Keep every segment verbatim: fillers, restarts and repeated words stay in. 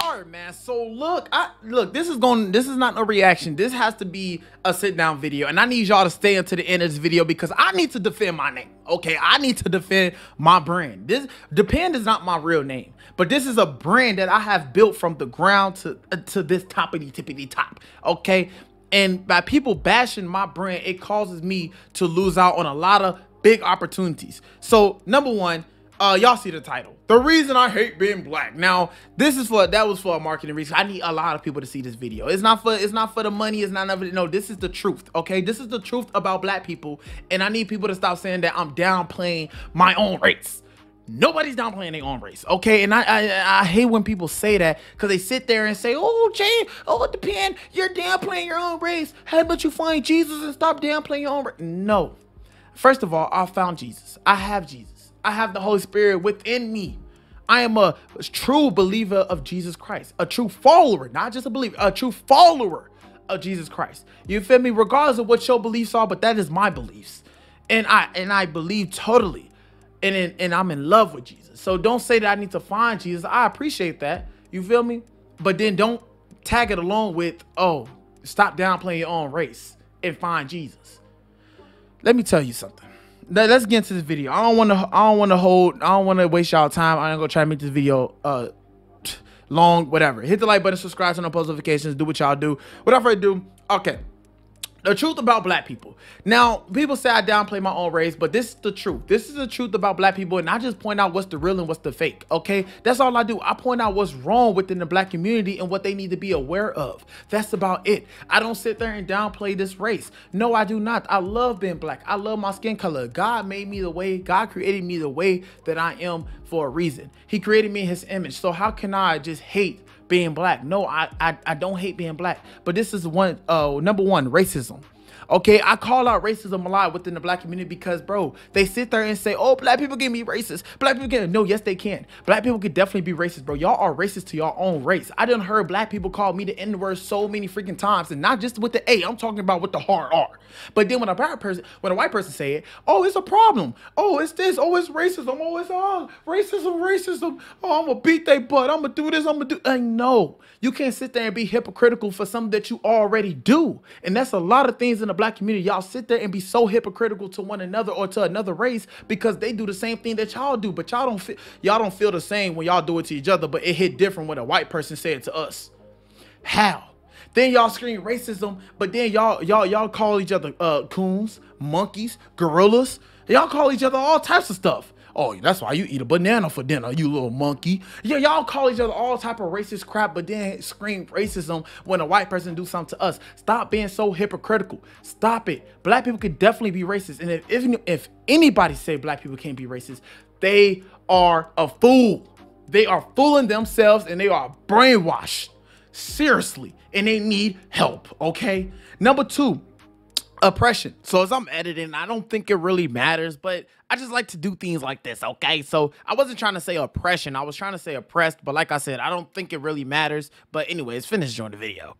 All right, man. So look, I look. This is going. This is not a reaction. This has to be a sit-down video, and I need y'all to stay until the end of this video because I need to defend my name. Okay, I need to defend my brand. This The Pan is not my real name, but this is a brand that I have built from the ground to uh, to this toppity tippity top. Okay, and by people bashing my brand, it causes me to lose out on a lot of big opportunities. So number one. Uh, y'all see the title. The reason I hate being black. Now, this is for that was for a marketing reason. I need a lot of people to see this video. It's not for it's not for the money. It's not nothing. No, this is the truth. Okay, this is the truth about black people, and I need people to stop saying that I'm downplaying my own race. Nobody's downplaying their own race, okay? And I I, I hate when people say that because they sit there and say, oh, Jay, oh, The Pan, you're downplaying your own race. How about you find Jesus and stop downplaying your own race? No. First of all, I found Jesus. I have Jesus. I have the Holy Spirit within me. I am a true believer of Jesus Christ, a true follower, not just a believer, a true follower of Jesus Christ. You feel me? Regardless of what your beliefs are, but that is my beliefs. And I and I believe totally. And, and, and I'm in love with Jesus. So don't say that I need to find Jesus. I appreciate that. You feel me? But then don't tag it along with, oh, stop downplaying your own race and find Jesus. Let me tell you something. Let's get into this video. I don't want to. I don't want to hold. I don't want to waste y'all time. I'm gonna try to make this video uh long. Whatever. Hit the like button. Subscribe. Turn on post notifications. Do what y'all do. Whatever I do. Okay. The truth about black people. Now, people say I downplay my own race, but this is the truth. This is the truth about black people, and I just point out what's the real and what's the fake, okay? That's all I do. I point out what's wrong within the black community and what they need to be aware of. That's about it. I don't sit there and downplay this race. No, I do not. I love being black. I love my skin color. God made me the way, God created me the way that I am for a reason. He created me in his image, so how can I just hate being black? No, I, I I don't hate being black, but this is one uh number one, racism. Okay, I call out racism a lot within the black community because, bro, they sit there and say, oh, black people can be racist. Black people can. No, yes, they can. Black people can definitely be racist, bro. Y'all are racist to your own race. I done heard black people call me the N-word so many freaking times, and not just with the A. I'm talking about with the hard R. But then when a black person, when a white person say it, oh, it's a problem. Oh, it's this. Oh, it's racism. Oh, it's all racism, racism. Oh, I'm going to beat they butt. I'm going to do this. I'm going to do. I know. You can't sit there and be hypocritical for something that you already do. And that's a lot of things in the black community. Y'all sit there and be so hypocritical to one another or to another race because they do the same thing that y'all do, but y'all don't feel y'all don't feel the same when y'all do it to each other, but it hit different when a white person said it to us. How? Then y'all scream racism, but then y'all y'all y'all call each other uh coons, monkeys, gorillas. Y'all call each other all types of stuff. Oh, that's why you eat a banana for dinner, you little monkey. Yeah, y'all call each other all type of racist crap, but then scream racism when a white person do something to us. Stop being so hypocritical. Stop it. Black people could definitely be racist. And if, if, if anybody say black people can't be racist, they are a fool. They are fooling themselves and they are brainwashed. Seriously. And they need help, okay? Number two. Oppression. So as I'm editing, I don't think it really matters, but I just like to do things like this, okay? So I wasn't trying to say oppression. I was trying to say oppressed, but like I said, I don't think it really matters. But anyways, finish during the video.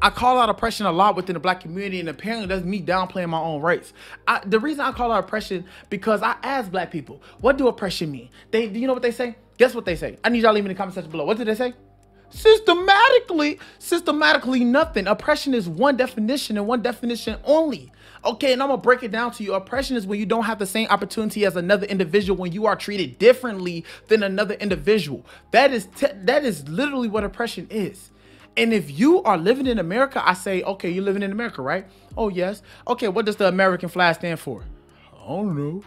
I call out oppression a lot within the black community, and apparently that's me downplaying my own rights. I, the reason I call out oppression because I ask black people, what do oppression mean? They, do you know what they say? Guess what they say? I need y'all to leave me in the comment section below. What did they say? Systematically, systematically nothing. Oppression is one definition and one definition only. Okay, and I'm gonna break it down to you. Oppression is when you don't have the same opportunity as another individual, when you are treated differently than another individual. That is te that is literally what oppression is. And if you are living in America, I say, okay, you're living in America, right? Oh, yes. Okay, what does the American flag stand for? I don't know.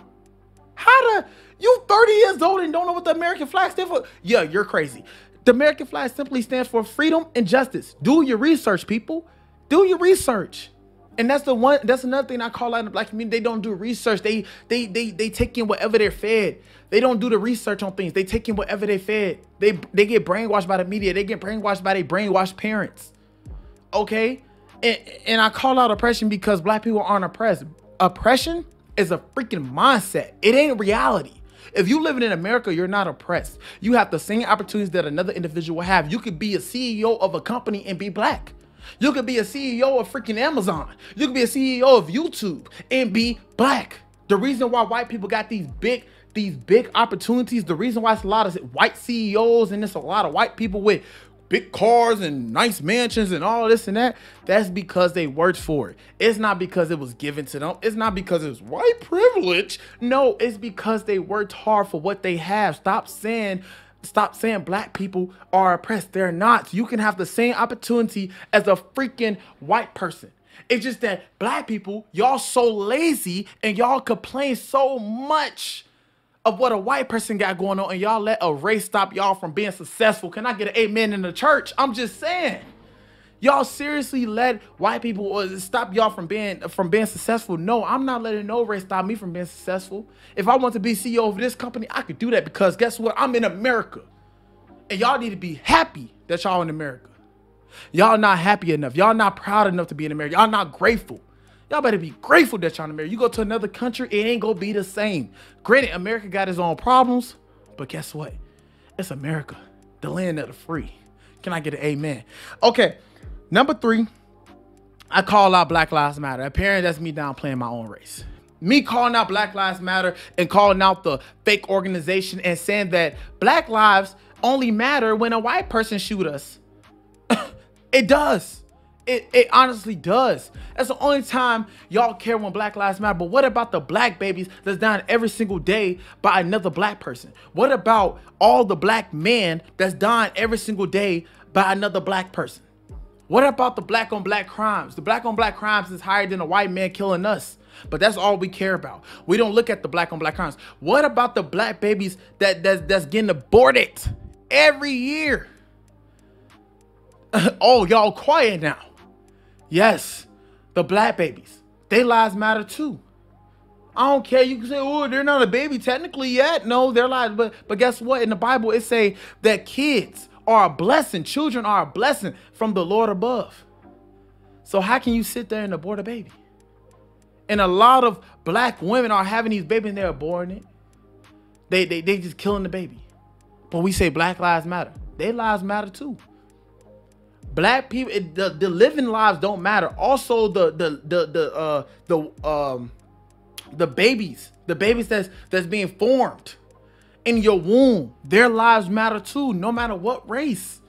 How the, you thirty years old and don't know what the American flag stands for? Yeah, you're crazy. The American flag simply stands for freedom and justice. Do your research, people. Do your research. And that's the one, that's another thing I call out in the black community. They don't do research. They they they they take in whatever they're fed. They don't do the research on things. They take in whatever they fed. They they get brainwashed by the media. They get brainwashed by their brainwashed parents. Okay? And and I call out oppression because black people aren't oppressed. Oppression is a freaking mindset. It ain't reality. If you living in America, you're not oppressed. You have the same opportunities that another individual have. You could be a C E O of a company and be black. You could be a C E O of freaking Amazon. You could be a C E O of YouTube and be black. The reason why white people got these big, these big opportunities, the reason why it's a lot of white C E Os and it's a lot of white people with big cars and nice mansions and all this and that, that's because they worked for it. It's not because it was given to them. It's not because it's white privilege. No, it's because they worked hard for what they have. Stop saying, stop saying black people are oppressed. They're not. You can have the same opportunity as a freaking white person. It's just that black people, y'all so lazy and y'all complain so much of what a white person got going on, and y'all let a race stop y'all from being successful. Can I get an amen in the church? I'm just saying. Y'all seriously let white people stop y'all from being from being successful? No, I'm not letting no race stop me from being successful. If I want to be C E O of this company, I could do that, because guess what? I'm in America. And y'all need to be happy that y'all in America. Y'all not happy enough. Y'all not proud enough to be in America. Y'all not grateful. Y'all better be grateful that y'all in America. You go to another country, it ain't gonna be the same. Granted, America got its own problems, but guess what? It's America, the land of the free. Can I get an amen? Okay, number three, I call out Black Lives Matter. Apparently, that's me downplaying my own race. Me calling out Black Lives Matter and calling out the fake organization and saying that black lives only matter when a white person shoot us. It does. It, it honestly does. That's the only time y'all care when Black Lives Matter. But what about the black babies that's dying every single day by another black person? What about all the black men that's dying every single day by another black person? What about the black on black crimes? The black on black crimes is higher than a white man killing us, but that's all we care about. We don't look at the black on black crimes. What about the black babies that, that, that's getting aborted every year? Oh, y'all quiet now. Yes, the black babies, they lives matter too. I don't care. You can say, oh, they're not a baby technically yet. No, they're lives. But, but guess what? In the Bible, it say that kids are a blessing. Children are a blessing from the Lord above. So how can you sit there and abort a baby? And a lot of black women are having these babies and they're aborting it. They, they, they just killing the baby. But we say black lives matter. Their lives matter too. Black people, it, the, the living lives don't matter. Also, the the the the uh, the um the babies, the babies that's that's being formed in your womb, their lives matter too, no matter what race.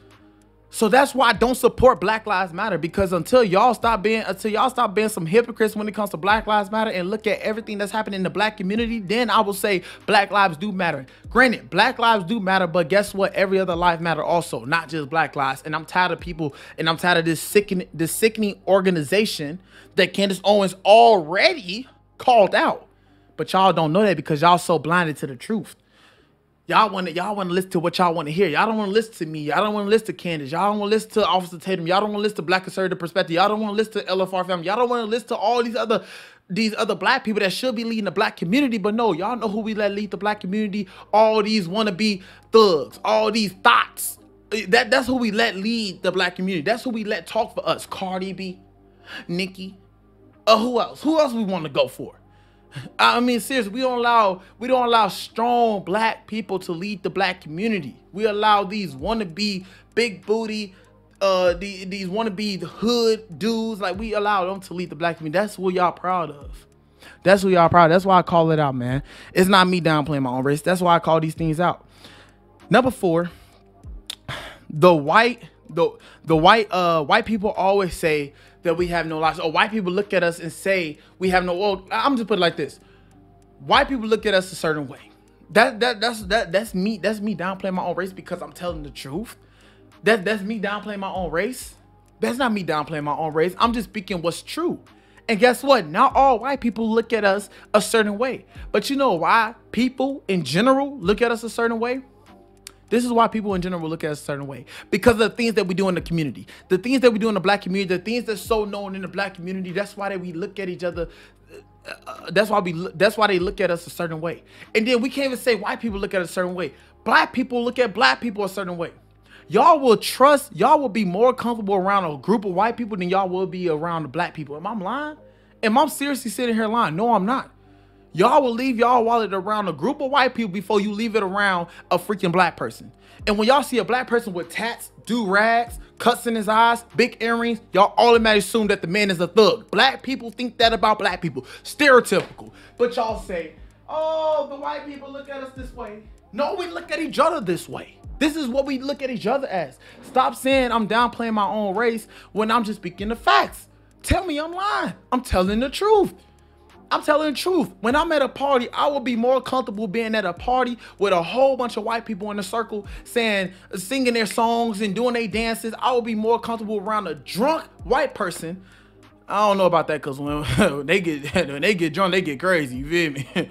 So that's why I don't support Black Lives Matter, because until y'all stop being until y'all stop being some hypocrites when it comes to Black Lives Matter and look at everything that's happening in the black community, then I will say black lives do matter. Granted, black lives do matter, but guess what? Every other life matter also, not just black lives. And I'm tired of people, and I'm tired of this sickening, this sickening organization that Candace Owens already called out. But y'all don't know that because y'all so blinded to the truth. Y'all want to y'all want to listen to what y'all want to hear. Y'all don't want to listen to me. Y'all don't want to listen to Candace. Y'all don't want to listen to Officer Tatum. Y'all don't want to listen to Black Conservative Perspective. Y'all don't want to listen to L F R Family. Y'all don't want to listen to all these other these other black people that should be leading the black community. But no, y'all know who we let lead the black community. All these wannabe thugs. All these thoughts. That, that's who we let lead the black community. That's who we let talk for us. Cardi B, Nicki. Uh, who else? Who else we want to go for? I mean, seriously, we don't allow we don't allow strong black people to lead the black community. We allow these wannabe big booty, uh, the, these wannabe hood dudes, like we allow them to lead the black community. That's what y'all proud of. That's what y'all proud of. That's why I call it out, man. It's not me downplaying my own race. That's why I call these things out. Number four, the white the the white uh white people always say that we have no lives. Or white people look at us and say we have no. Well, I'm just put it like this: white people look at us a certain way. That that that's that that's me. That's me downplaying my own race because I'm telling the truth. That that's me downplaying my own race. That's not me downplaying my own race. I'm just speaking what's true. And guess what? Not all white people look at us a certain way. But you know why people in general look at us a certain way? This is why people in general look at us a certain way. Because of the things that we do in the community. The things that we do in the black community. The things that's so known in the black community. That's why they, we look at each other. Uh, that's why we. That's why they look at us a certain way. And then we can't even say white people look at us a certain way. Black people look at black people a certain way. Y'all will trust. Y'all will be more comfortable around a group of white people than y'all will be around the black people. Am I lying? Am I seriously sitting here lying? No, I'm not. Y'all will leave y'all wallet around a group of white people before you leave it around a freaking black person. And when y'all see a black person with tats, do-rags, cuts in his eyes, big earrings, y'all automatically assume that the man is a thug. Black people think that about black people. Stereotypical. But y'all say, oh, the white people look at us this way. No, we look at each other this way. This is what we look at each other as. Stop saying I'm downplaying my own race when I'm just speaking the facts. Tell me I'm lying. I'm telling the truth. I'm telling the truth. When I'm at a party, I will be more comfortable being at a party with a whole bunch of white people in a circle saying, singing their songs and doing their dances. I will be more comfortable around a drunk white person. I don't know about that, because when, when they get when they get drunk, they get crazy. You feel me?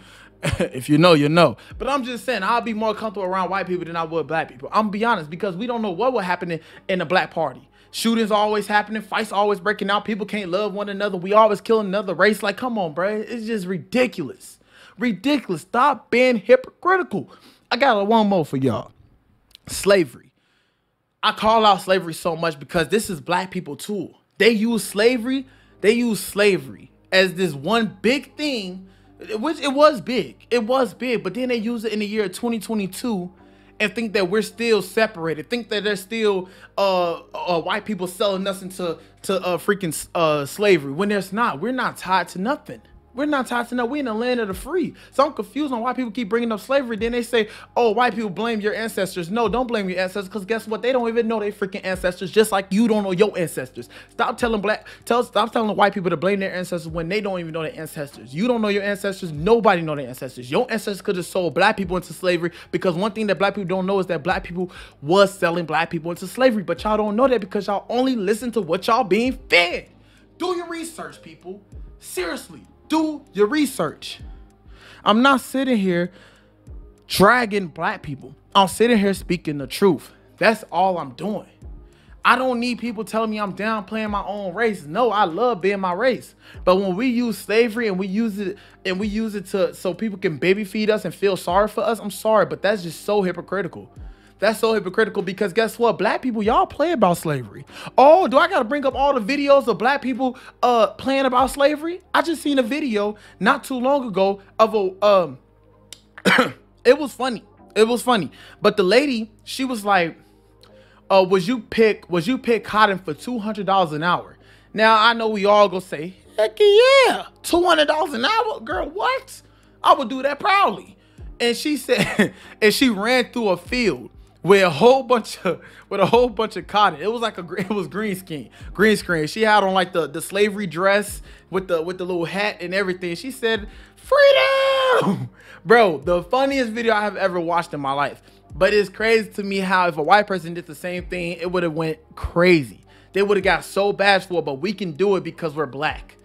If you know, you know. But I'm just saying, I'll be more comfortable around white people than I would black people. I'm gonna be honest, because we don't know what will happen in, in a black party. Shootings always happening, fights always breaking out, people can't love one another, we always killing another race. Like, come on, bro. It's just ridiculous. Ridiculous. Stop being hypocritical. I got one more for y'all. Slavery. I call out slavery so much because this is black people too. They use slavery, they use slavery as this one big thing. Which it was big. It was big. But then they use it in the year twenty twenty-two and think that we're still separated. Think that there's still uh, uh, white people selling us into to, uh, freaking uh, slavery. When there's not. We're not tied to nothing. We're not tied to nothing. We're in the land of the free. So I'm confused on why people keep bringing up slavery. Then they say, oh, white people blame your ancestors. No, don't blame your ancestors, because guess what? They don't even know their freaking ancestors, just like you don't know your ancestors. Stop telling black, tell, stop telling white people to blame their ancestors when they don't even know their ancestors. You don't know your ancestors. Nobody know their ancestors. Your ancestors could have sold black people into slavery, because one thing that black people don't know is that black people was selling black people into slavery. But y'all don't know that because y'all only listen to what y'all being fed. Do your research, people. Seriously. Do your research. I'm not sitting here dragging black people. I'm sitting here speaking the truth. That's all I'm doing. I don't need people telling me I'm downplaying my own race. No, I love being my race. But when we use slavery and we use it and we use it to so people can baby feed us and feel sorry for us, I'm sorry, but that's just so hypocritical. That's so hypocritical, because guess what? Black people, y'all play about slavery. Oh, do I got to bring up all the videos of black people uh, playing about slavery? I just seen a video not too long ago of a, um, it was funny. It was funny. But the lady, she was like, uh, was you pick, was you pick cotton for two hundred dollars an hour? Now, I know we all gonna say, heck yeah, two hundred dollars an hour? Girl, what? I would do that proudly. And she said, and she ran through a field with a whole bunch of with a whole bunch of cotton. It was like a it was green screen, green screen. She had on like the the slavery dress with the with the little hat and everything. She said, "Freedom!" Bro, the funniest video I have ever watched in my life. But it's crazy to me how if a white person did the same thing, it would have went crazy. They would have got so bashful. But we can do it because we're black.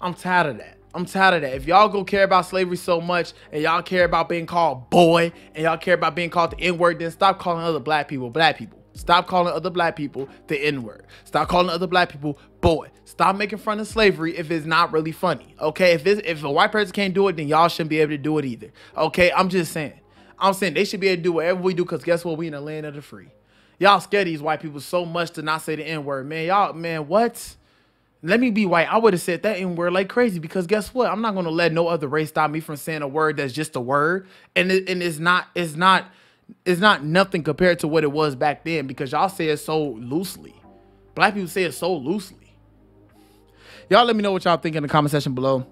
I'm tired of that. I'm tired of that. If y'all go care about slavery so much and y'all care about being called boy and y'all care about being called the N-word, then stop calling other black people black people. Stop calling other black people the N-word. Stop calling other black people boy. Stop making fun of slavery if it's not really funny. Okay? If it's, if a white person can't do it, then y'all shouldn't be able to do it either. Okay? I'm just saying. I'm saying they should be able to do whatever we do, because guess what? We in the land of the free. Y'all scare these white people so much to not say the N-word, man. Y'all, man, what? Let me be white. I would have said that N-word like crazy, because guess what? I'm not going to let no other race stop me from saying a word that's just a word. And, it, and it's not, it's not, it's not nothing compared to what it was back then, because y'all say it so loosely. Black people say it so loosely. Y'all let me know what y'all think in the comment section below.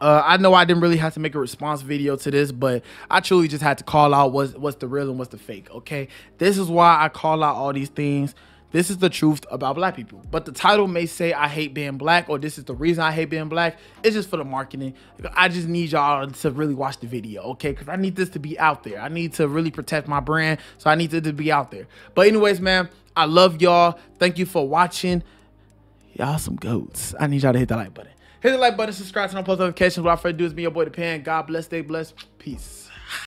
Uh, I know I didn't really have to make a response video to this, but I truly just had to call out what's, what's the real and what's the fake. Okay. This is why I call out all these things. This is the truth about black people. But the title may say I hate being black, or this is the reason I hate being black. It's just for the marketing. I just need y'all to really watch the video, okay? Because I need this to be out there. I need to really protect my brand, so I need it to be out there. But anyways, man, I love y'all. Thank you for watching. Y'all some goats. I need y'all to hit that like button. Hit the like button, subscribe, turn on post notifications. What I first do is be your boy, The Pan. God bless, stay blessed. Peace.